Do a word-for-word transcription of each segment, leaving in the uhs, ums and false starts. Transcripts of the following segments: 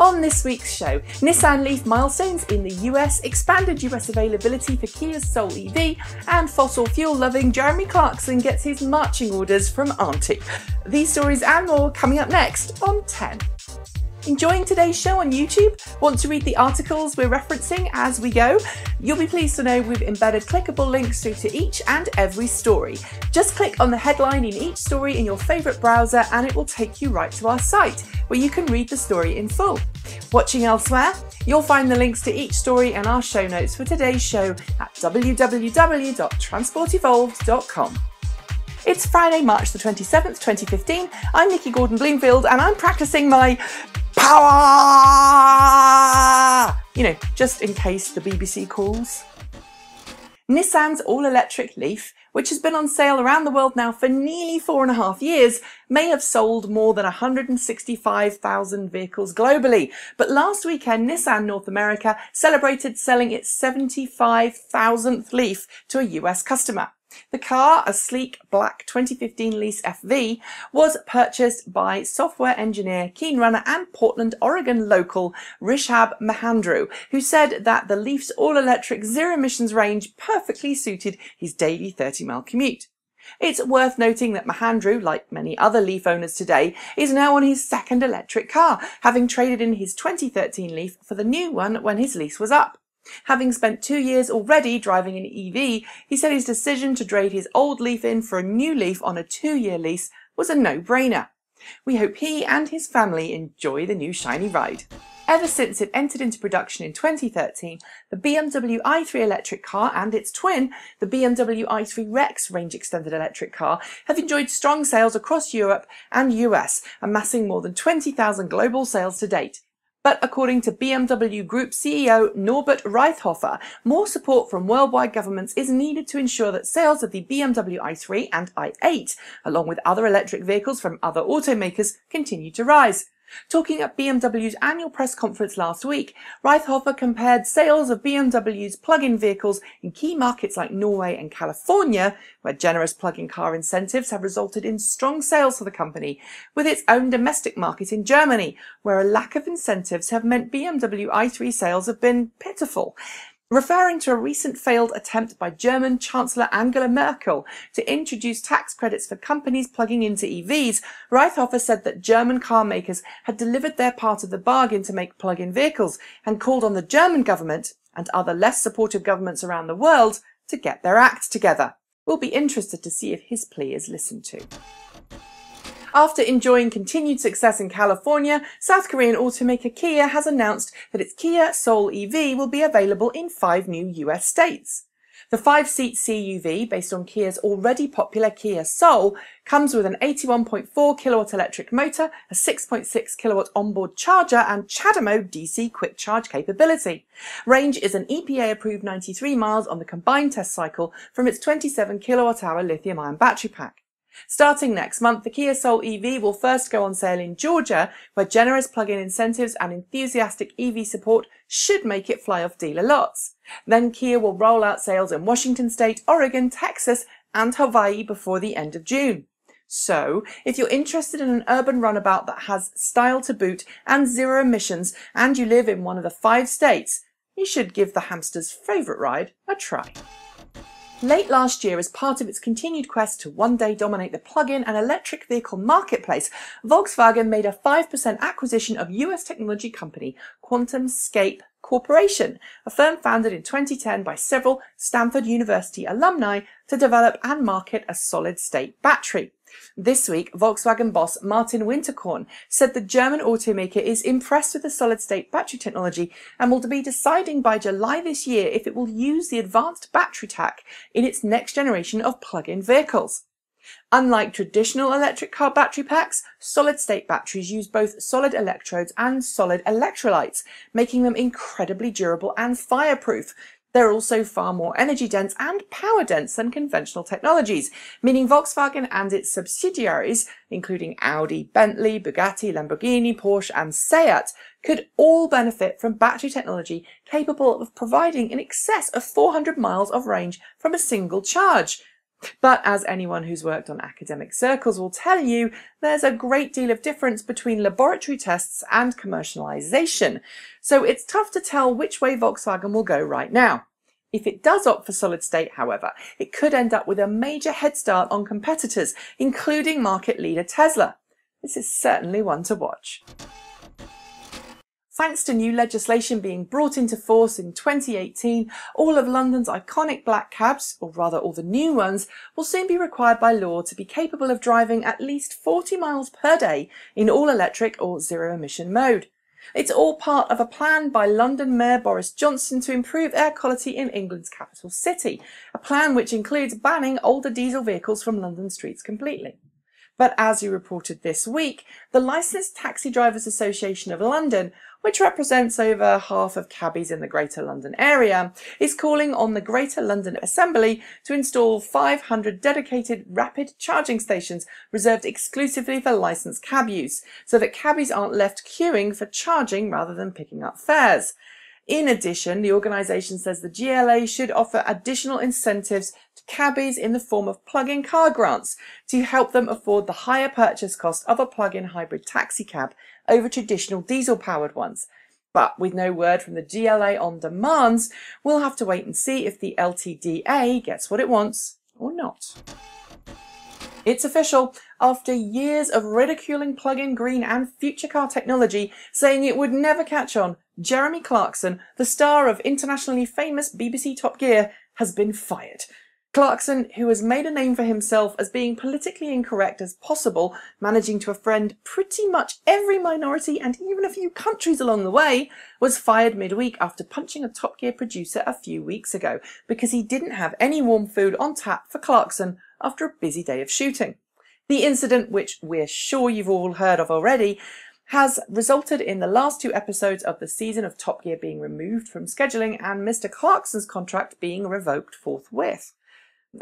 On this week's show, Nissan LEAF milestones in the U S, expanded U S availability for Kia's Soul E V, and fossil fuel-loving Jeremy Clarkson gets his marching orders from Auntie. These stories and more coming up next on T E N. Enjoying today's show on YouTube? Want to read the articles we're referencing as we go? You'll be pleased to know we've embedded clickable links through to each and every story. Just click on the headline in each story in your favourite browser and it will take you right to our site, where you can read the story in full. Watching elsewhere? You'll find the links to each story and our show notes for today's show at w w w dot transport evolved dot com. It's Friday, March the twenty-seventh, twenty fifteen. I'm Nikki Gordon-Bloomfield and I'm practising my power! You know, just in case the B B C calls. Nissan's all-electric LEAF, which has been on sale around the world now for nearly four and a half years, may have sold more than one hundred sixty-five thousand vehicles globally. But last weekend, Nissan North America celebrated selling its seventy-five thousandth LEAF to a U S customer. The car, a sleek black twenty fifteen Lease F V, was purchased by software engineer, keen runner and Portland, Oregon local Rishab Mahandru, who said that the LEAF's all-electric zero-emissions range perfectly suited his daily thirty mile commute. It's worth noting that Mahandru, like many other LEAF owners today, is now on his second electric car, having traded in his twenty thirteen LEAF for the new one when his lease was up. Having spent two years already driving an E V, he said his decision to trade his old LEAF in for a new LEAF on a two-year lease was a no-brainer. We hope he and his family enjoy the new shiny ride. Ever since it entered into production in twenty thirteen, the B M W i three electric car and its twin, the B M W i three Rex range extended electric car, have enjoyed strong sales across Europe and U S, amassing more than twenty thousand global sales to date. But according to B M W Group C E O Norbert Reithofer, more support from worldwide governments is needed to ensure that sales of the B M W i three and i eight, along with other electric vehicles from other automakers, continue to rise. Talking at B M W's annual press conference last week, Reithofer compared sales of B M W's plug-in vehicles in key markets like Norway and California, where generous plug-in car incentives have resulted in strong sales for the company, with its own domestic market in Germany, where a lack of incentives have meant B M W i three sales have been pitiful. Referring to a recent failed attempt by German Chancellor Angela Merkel to introduce tax credits for companies plugging into E Vs, Reithofer said that German car makers had delivered their part of the bargain to make plug-in vehicles and called on the German government and other less supportive governments around the world to get their act together. We'll be interested to see if his plea is listened to. After enjoying continued success in California, South Korean automaker Kia has announced that its Kia Soul E V will be available in five new U S states. The five-seat C U V, based on Kia's already popular Kia Soul, comes with an eighty-one point four kilowatt electric motor, a six point six kilowatt onboard charger and CHAdeMO D C quick charge capability. Range is an E P A-approved ninety-three miles on the combined test cycle from its twenty-seven kilowatt hour lithium-ion battery pack. Starting next month, the Kia Soul E V will first go on sale in Georgia, where generous plug-in incentives and enthusiastic E V support should make it fly off dealer lots. Then Kia will roll out sales in Washington State, Oregon, Texas and Hawaii before the end of June. So, if you're interested in an urban runabout that has style to boot and zero emissions and you live in one of the five states, you should give the hamster's favourite ride a try. Late last year, as part of its continued quest to one day dominate the plug-in and electric vehicle marketplace, Volkswagen made a five percent acquisition of U S technology company QuantumScape Corporation, a firm founded in twenty ten by several Stanford University alumni to develop and market a solid-state battery. This week, Volkswagen boss Martin Winterkorn said the German automaker is impressed with the solid-state battery technology and will be deciding by July this year if it will use the advanced battery tech in its next generation of plug-in vehicles. Unlike traditional electric car battery packs, solid-state batteries use both solid electrodes and solid electrolytes, making them incredibly durable and fireproof. They're also far more energy-dense and power-dense than conventional technologies, meaning Volkswagen and its subsidiaries, including Audi, Bentley, Bugatti, Lamborghini, Porsche and Seat, could all benefit from battery technology capable of providing in excess of four hundred miles of range from a single charge. But as anyone who's worked on academic circles will tell you, there's a great deal of difference between laboratory tests and commercialization. So it's tough to tell which way Volkswagen will go right now. If it does opt for solid state, however, it could end up with a major head start on competitors, including market leader Tesla. This is certainly one to watch. Thanks to new legislation being brought into force in twenty eighteen, all of London's iconic black cabs, or rather all the new ones, will soon be required by law to be capable of driving at least forty miles per day in all electric or zero emission mode. It's all part of a plan by London Mayor Boris Johnson to improve air quality in England's capital city, a plan which includes banning older diesel vehicles from London streets completely. But as you reported this week, the Licensed Taxi Drivers Association of London, which represents over half of cabbies in the Greater London area, is calling on the Greater London Assembly to install five hundred dedicated rapid charging stations reserved exclusively for licensed cab use, so that cabbies aren't left queuing for charging rather than picking up fares. In addition, the organisation says the G L A should offer additional incentives to cabbies in the form of plug-in car grants to help them afford the higher purchase cost of a plug-in hybrid taxi cab over traditional diesel-powered ones. But with no word from the G L A on demands, we'll have to wait and see if the L T D A gets what it wants or not. It's official. After years of ridiculing plug-in green and future car technology, saying it would never catch on, Jeremy Clarkson, the star of internationally famous B B C Top Gear, has been fired. Clarkson, who has made a name for himself as being politically incorrect as possible, managing to offend pretty much every minority and even a few countries along the way, was fired midweek after punching a Top Gear producer a few weeks ago because he didn't have any warm food on tap for Clarkson after a busy day of shooting. The incident, which we're sure you've all heard of already, has resulted in the last two episodes of the season of Top Gear being removed from scheduling and Mister Clarkson's contract being revoked forthwith.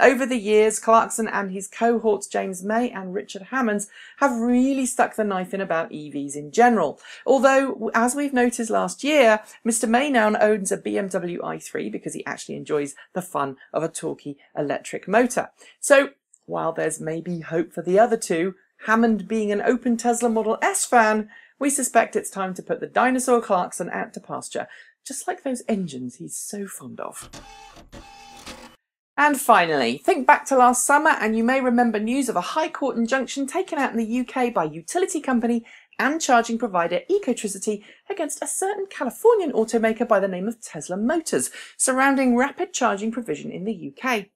Over the years, Clarkson and his cohorts James May and Richard Hammond have really stuck the knife in about E Vs in general. Although, as we've noticed last year, Mister May now owns a B M W i three because he actually enjoys the fun of a talky electric motor. So, while there's maybe hope for the other two, Hammond being an open Tesla Model S fan, we suspect it's time to put the dinosaur Clarkson out to pasture, just like those engines he's so fond of. And finally, think back to last summer and you may remember news of a High Court injunction taken out in the U K by utility company and charging provider Ecotricity against a certain Californian automaker by the name of Tesla Motors, surrounding rapid charging provision in the U K.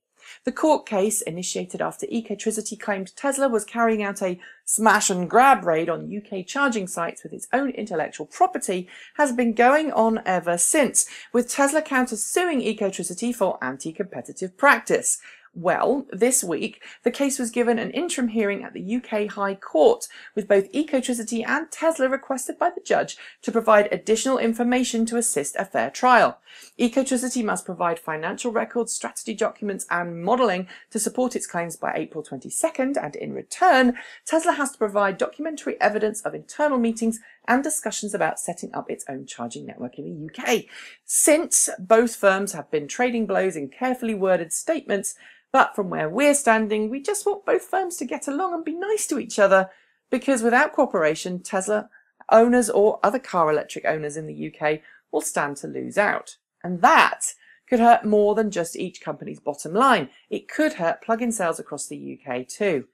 The court case, initiated after Ecotricity claimed Tesla was carrying out a smash and grab raid on U K charging sites with its own intellectual property, has been going on ever since, with Tesla counter-suing Ecotricity for anti-competitive practice. Well, this week, the case was given an interim hearing at the U K High Court, with both Ecotricity and Tesla requested by the judge to provide additional information to assist a fair trial. Ecotricity must provide financial records, strategy documents and modelling to support its claims by April twenty-second, and in return, Tesla has to provide documentary evidence of internal meetings and discussions about setting up its own charging network in the U K. Since, both firms have been trading blows in carefully worded statements, but from where we're standing, we just want both firms to get along and be nice to each other, because without cooperation, Tesla owners or other car electric owners in the U K will stand to lose out. And that could hurt more than just each company's bottom line. It could hurt plug-in sales across the U K too.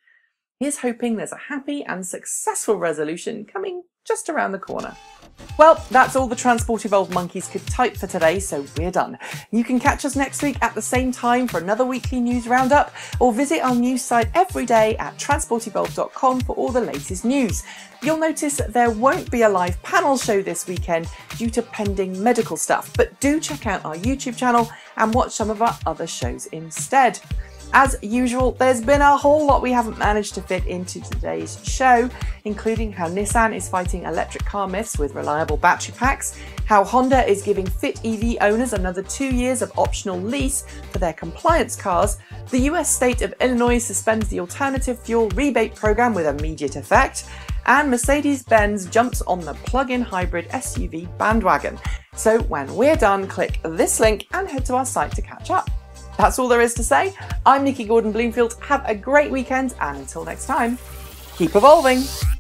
Here's hoping there's a happy and successful resolution coming just around the corner. Well, that's all the Transport Evolved monkeys could type for today, so we're done. You can catch us next week at the same time for another weekly news roundup, or visit our news site every day at transport evolved dot com for all the latest news. You'll notice there won't be a live panel show this weekend due to pending medical stuff, but do check out our YouTube channel and watch some of our other shows instead. As usual, there's been a whole lot we haven't managed to fit into today's show, including how Nissan is fighting electric car myths with reliable battery packs, how Honda is giving fit E V owners another two years of optional lease for their compliance cars, the U S state of Illinois suspends the alternative fuel rebate program with immediate effect, and Mercedes-Benz jumps on the plug-in hybrid S U V bandwagon. So when we're done, click this link and head to our site to catch up. That's all there is to say. I'm Nikki Gordon-Bloomfield. Have a great weekend, and until next time, keep evolving.